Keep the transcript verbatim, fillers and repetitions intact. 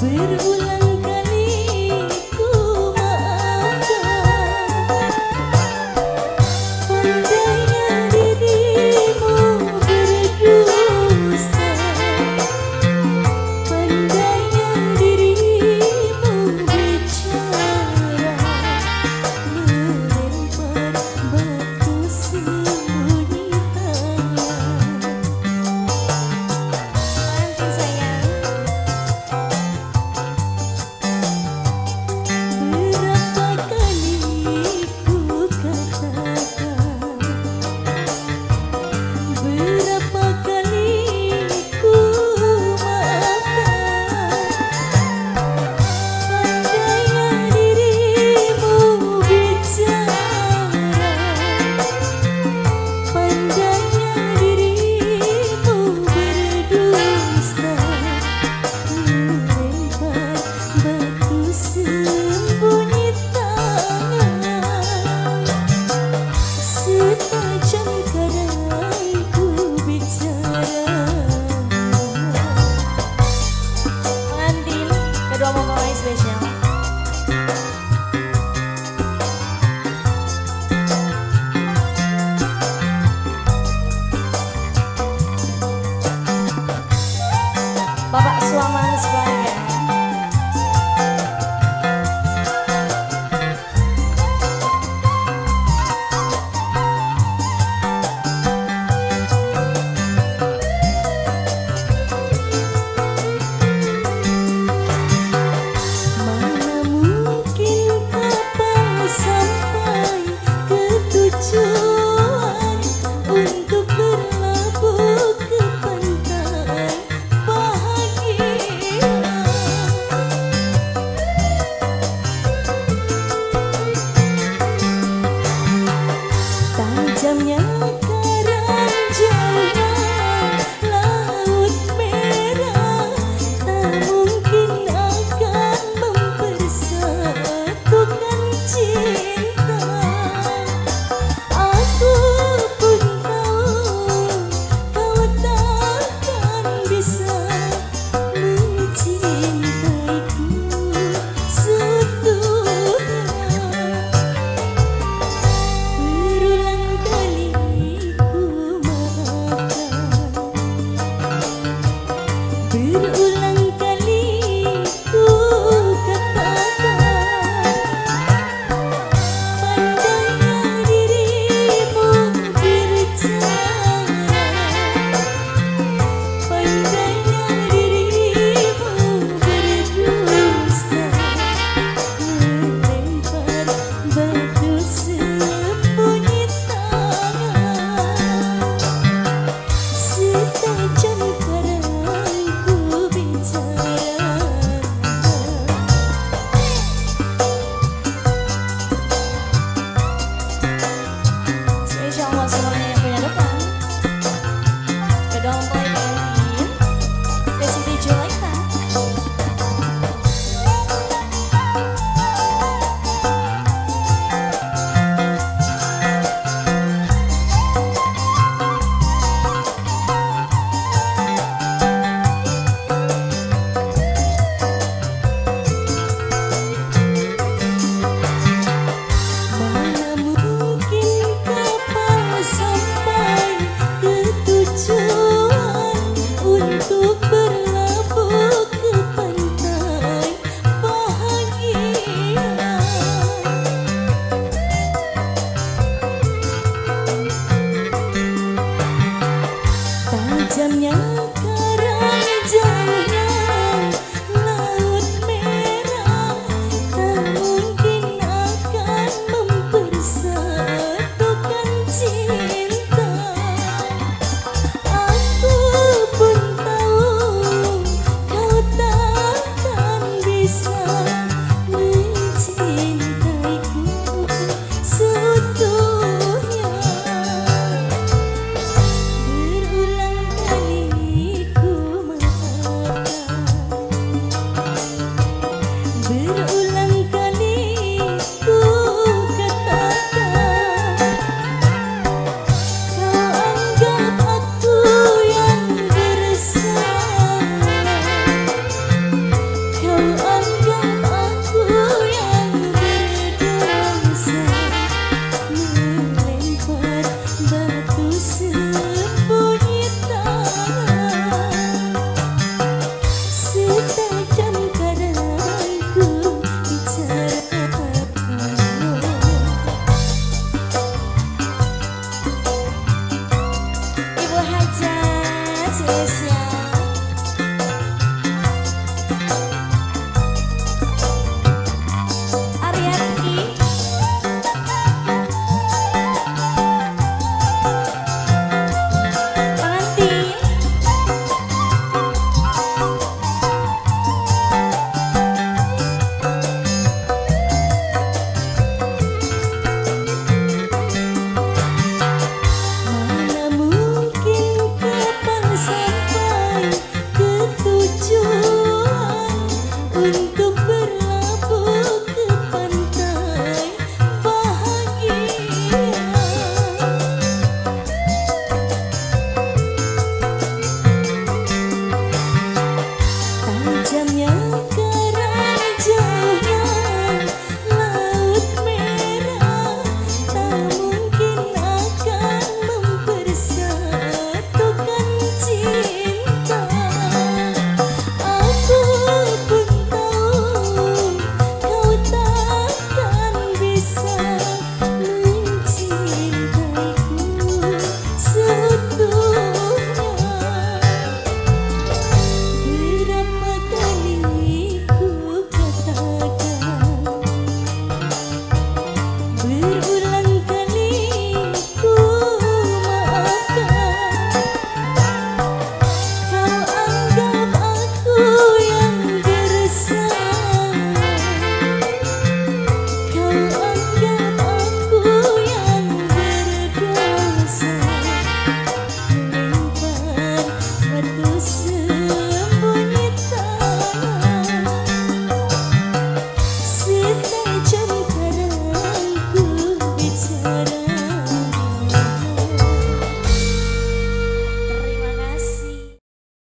Terima kasih. hanya kerja.